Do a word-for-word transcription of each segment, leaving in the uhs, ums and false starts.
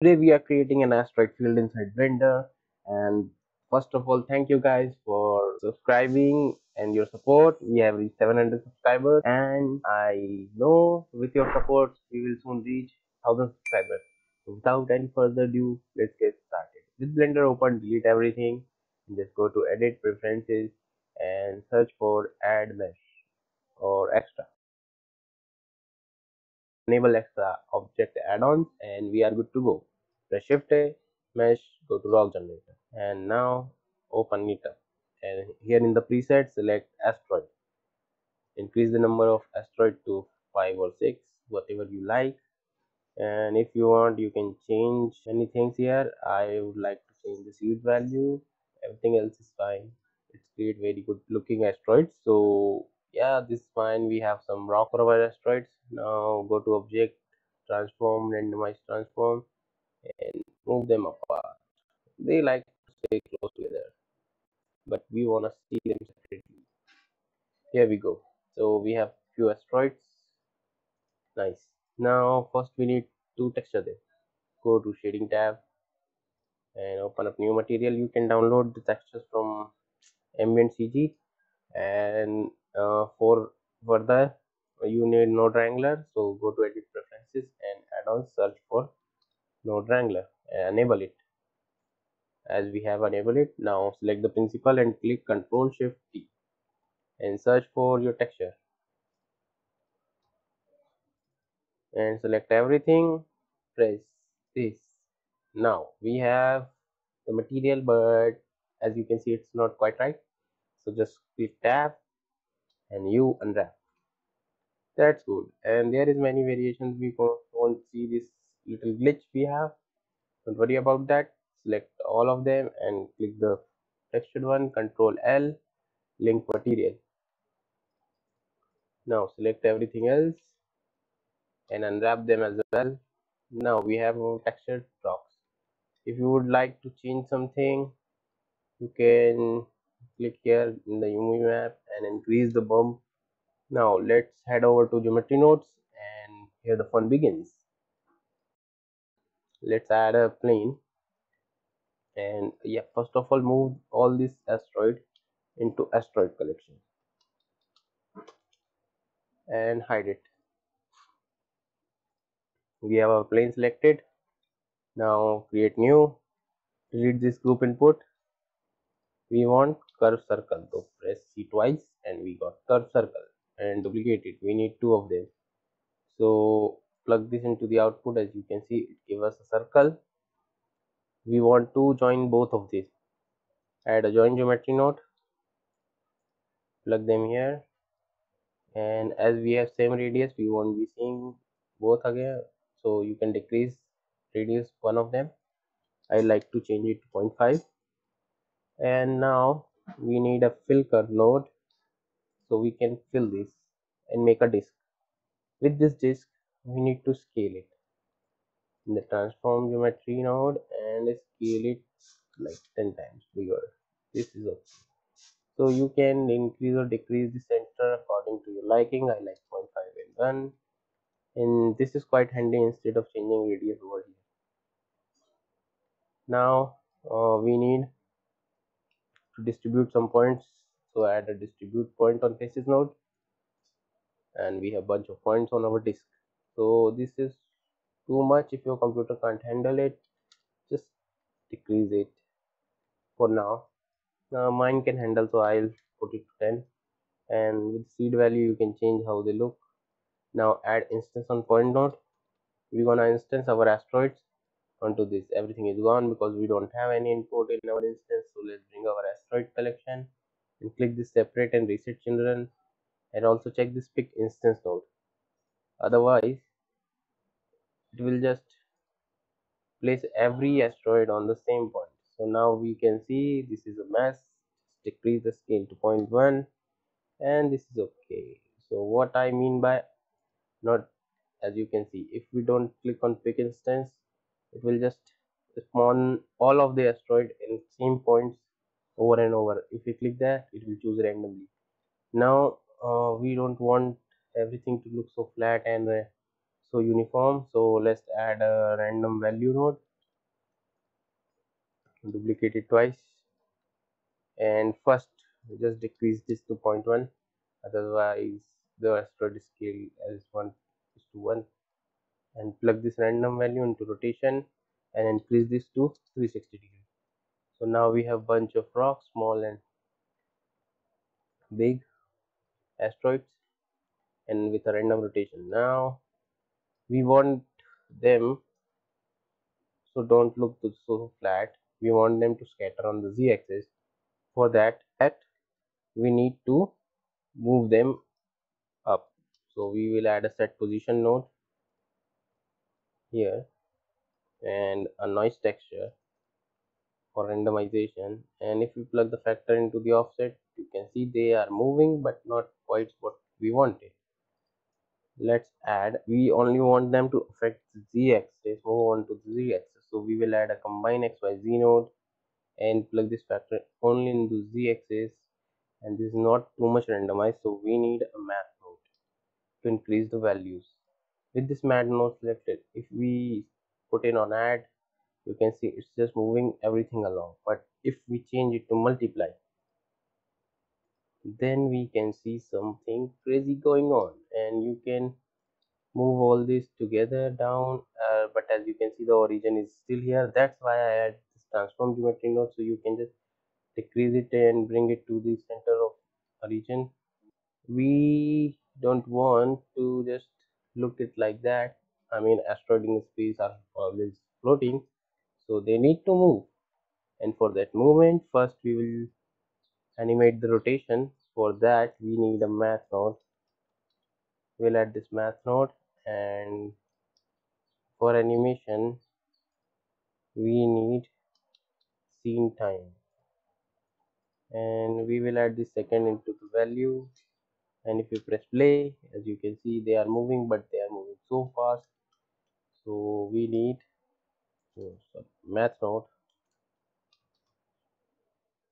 Today we are creating an asteroid field inside Blender, and first of all, thank you guys for subscribing and your support. We have reached seven hundred subscribers, and I know with your support we will soon reach one thousand subscribers. So without any further ado, let's get started. With Blender open, delete everything and just go to Edit Preferences and search for Add Mesh or Extra. Enable Extra Object Add-ons, and we are good to go. Press Shift A, Mesh, go to Rock Generator, and now open it up. And here in the preset, select asteroid. Increase the number of asteroid to five or six, whatever you like. And if you want, you can change many things here. I would like to change the seed value. Everything else is fine. It's create very good looking asteroids. So yeah, this is fine. We have some rock for our asteroids. Now go to Object, Transform, Randomize Transform, and move them apart. They like to stay close together, but we want to see them separately. Here we go. So we have few asteroids. Nice. Now first we need to texture them. Go to Shading tab and open up New Material. You can download the textures from Ambient C G, and uh, for further you need Node Wrangler. So go to Edit Preferences and Add-ons, search for Node Wrangler and enable it. As we have enabled it, now select the principle and click Ctrl Shift T and search for your texture and select everything. Press this. Now we have the material, but as you can see it's not quite right, so just click Tab and you unwrap. That's good. And there is many variations. We won't see this little glitch we have. Don't worry about that. Select all of them and click the textured one. Control L, link material. Now select everything else and unwrap them as well. Now we have our textured rocks. If you would like to change something, you can click here in the U V map and increase the bump. Now let's head over to geometry nodes, and here the fun begins. Let's add a plane. And yeah, first of all, move all this asteroid into asteroid collection and hide it. We have our plane selected. Now create new. Delete this group input. We want curve circle, so press C twice and we got curve circle, and duplicate it. We need two of them. So plug this into the output. As you can see, it gives us a circle. We want to join both of these. Add a join geometry node, plug them here, and as we have same radius, we won't be seeing both again, so you can decrease radius one of them. I like to change it to zero point five. And now we need a fill curve node, so we can fill this and make a disk. With this disk we need to scale it in the transform geometry node and scale it like ten times bigger. This is okay. So you can increase or decrease the center according to your liking. I like zero point five and one, and this is quite handy instead of changing radius over here. Now uh, we need to distribute some points, so add a distribute point on faces node, and we have a bunch of points on our disk. So this is too much. If your computer can't handle it, just decrease it for now. Now mine can handle, so I'll put it to ten, and with seed value you can change how they look. Now add instance on point node. We're gonna instance our asteroids onto this. Everything is gone because we don't have any input in our instance, so let's bring our asteroid collection and click this separate and reset children, and also check this pick instance node, otherwise it will just place every asteroid on the same point. So now we can see this is a mess. Decrease the scale to zero point one, and this is okay. So what I mean by not, as you can see, if we don't click on pick instance, it will just spawn all of the asteroid in same points over and over. If you click that, it will choose randomly. Now uh, we don't want everything to look so flat and uh, so uniform, so let's add a random value node duplicate it twice, and first just decrease this to zero point one, otherwise the asteroid scale as one is to one, and plug this random value into rotation and increase this to three hundred sixty degrees. So now we have bunch of rocks, small and big asteroids, and with a random rotation. Now we want them, so don't look so flat, we want them to scatter on the z-axis. For that, at we need to move them up, so we will add a set position node here and a noise texture for randomization. And if we plug the factor into the offset, you can see they are moving but not quite what we wanted. Let's add, we only want them to affect the z-axis, move on to the z-axis, so we will add a combine xyz node and plug this factor only into z-axis. And this is not too much randomized, so we need a math node to increase the values. With this math node selected, if we put in on add, you can see it's just moving everything along. But if we change it to multiply, then we can see something crazy going on, and you can move all this together down, uh, but as you can see the origin is still here. That's why I add this transform geometry node, so you can just decrease it and bring it to the center of origin. We don't want to just look it like that. I mean, asteroids in space are always floating, so they need to move, and for that movement first we will animate the rotation. For that we need a math node. We'll add this math node, and for animation we need scene time, and we will add this second into the value. And if you press play, as you can see they are moving, but they are moving so fast, so we need oh, sorry, math node.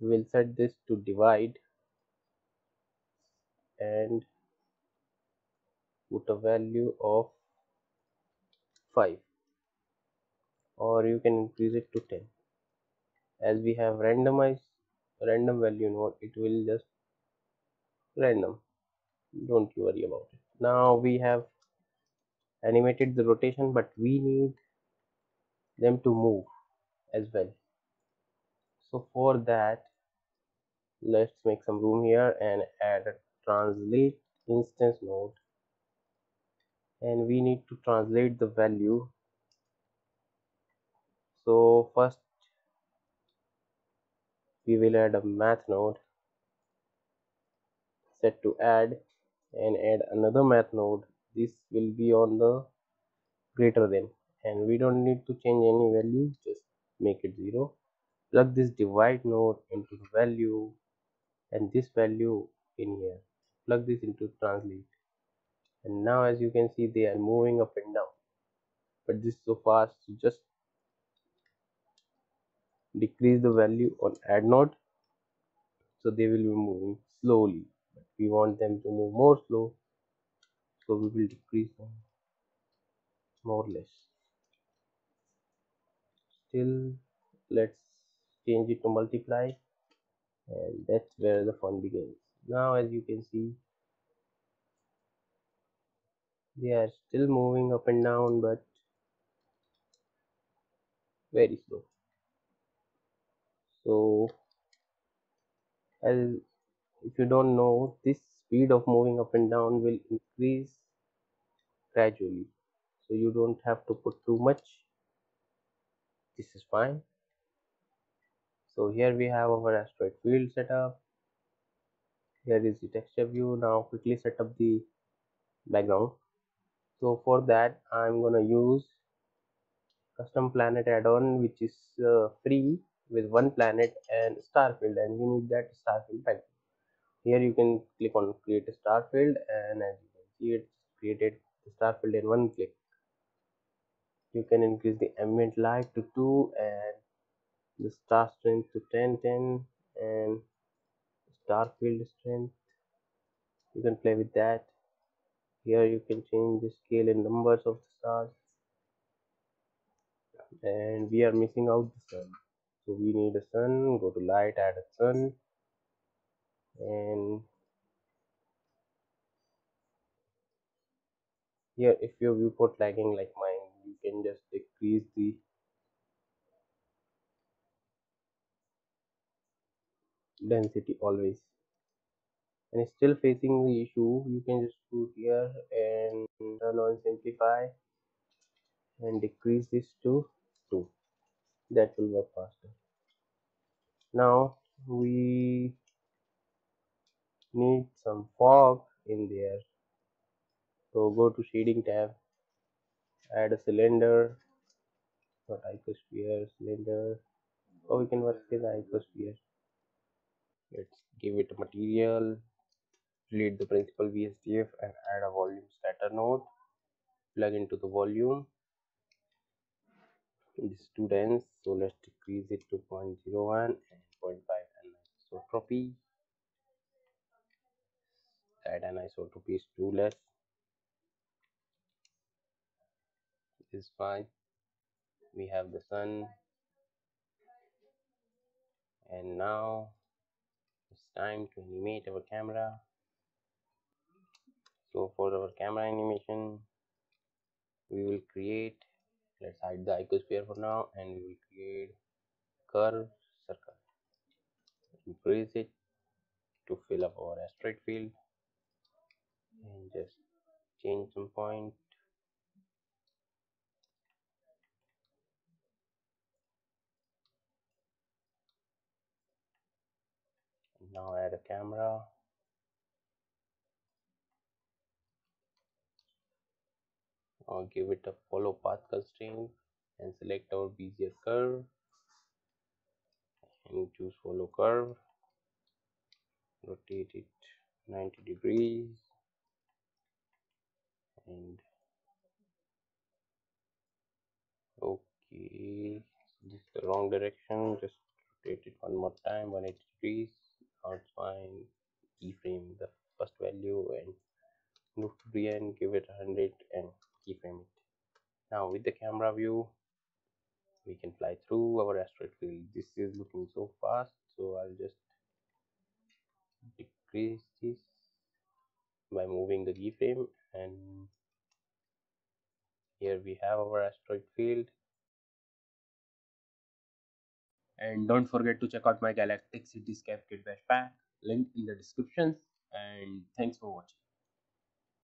We will set this to divide and put a value of five, or you can increase it to ten. As we have randomized random value node, it will just random, don't you worry about it. Now we have animated the rotation, but we need them to move as well. So for that, let's make some room here and add a translate instance node, and we need to translate the value. So first we will add a math node, set to add, and add another math node. This will be on the greater than, and we don't need to change any value, just make it zero. Plug this divide node into the value, and this value in here, plug this into translate. And now as you can see they are moving up and down, but this is so fast, so just decrease the value on add node, so they will be moving slowly, but we want them to move more slow, so we will decrease them more or less. Still, let's change it to multiply, and that's where the fun begins. Now as you can see they are still moving up and down, but very slow. So as if you don't know, this speed of moving up and down will increase gradually, so you don't have to put too much. This is fine. So here we have our asteroid field set up. Here is the texture view. Now quickly set up the background. So for that I'm gonna use custom planet add-on, which is uh, free with one planet and starfield, and we need that starfield pack. Here you can click on create a starfield, and as you can see it's created the starfield in one click. You can increase the ambient light to two and the star strength to ten ten, and star field strength, you can play with that. Here you can change the scale and numbers of the stars, and we are missing out the sun, So we need a sun, go to light, add a sun, and here if your viewport lagging like mine, you can just decrease the density always, and it's still facing the issue, you can just go here and turn on simplify and decrease this to two. That will work faster. Now we need some fog in there, so go to shading tab, add a cylinder, not icosphere, cylinder, or we can work with icosphere. Let's give it a material, delete the principal V S D F and add a volume scatter node, plug into the volume. This is too dense, so let's decrease it to zero point zero one and zero point five anisotropy. That anisotropy is too less. This is fine. We have the sun, and now it's time to animate our camera. So for our camera animation, we will create, let's hide the icosphere for now, and we will create curve circle. Increase it to fill up our asteroid field and just change some point. And now add a camera. I'll give it a follow path constraint and select our B Z curve and choose follow curve, rotate it ninety degrees and okay, this is the wrong direction, just rotate it one more time one hundred eighty degrees. Now it's fine. Keyframe the first value and move to the end, give it one hundred and keyframe it. Now with the camera view we can fly through our asteroid field. This is looking so fast, so I'll just decrease this by moving the keyframe, and here we have our asteroid field. And don't forget to check out my Galactic Cityscape Kitbash Pack, link in the descriptions, and thanks for watching.